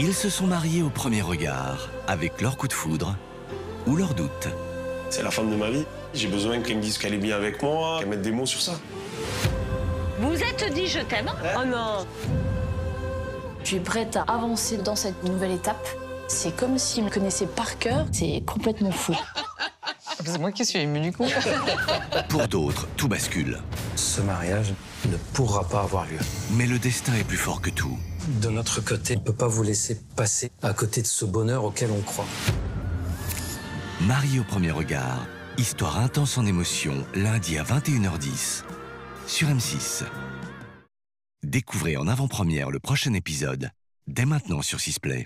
Ils se sont mariés au premier regard, avec leur coup de foudre ou leur doute. C'est la femme de ma vie. J'ai besoin qu'elle me dise qu'elle est bien avec moi, qu'elle mette des mots sur ça. Vous êtes dit je t'aime, hein? Oh non! Je suis prête à avancer dans cette nouvelle étape. C'est comme s'il me connaissait par cœur. C'est complètement fou. C'est moi qui suis ému du coup. Pour d'autres, tout bascule. Ce mariage ne pourra pas avoir lieu. Mais le destin est plus fort que tout. De notre côté, on ne peut pas vous laisser passer à côté de ce bonheur auquel on croit. Mariés au premier regard, histoire intense en émotion, lundi à 21h10 sur M6. Découvrez en avant-première le prochain épisode, dès maintenant sur 6play.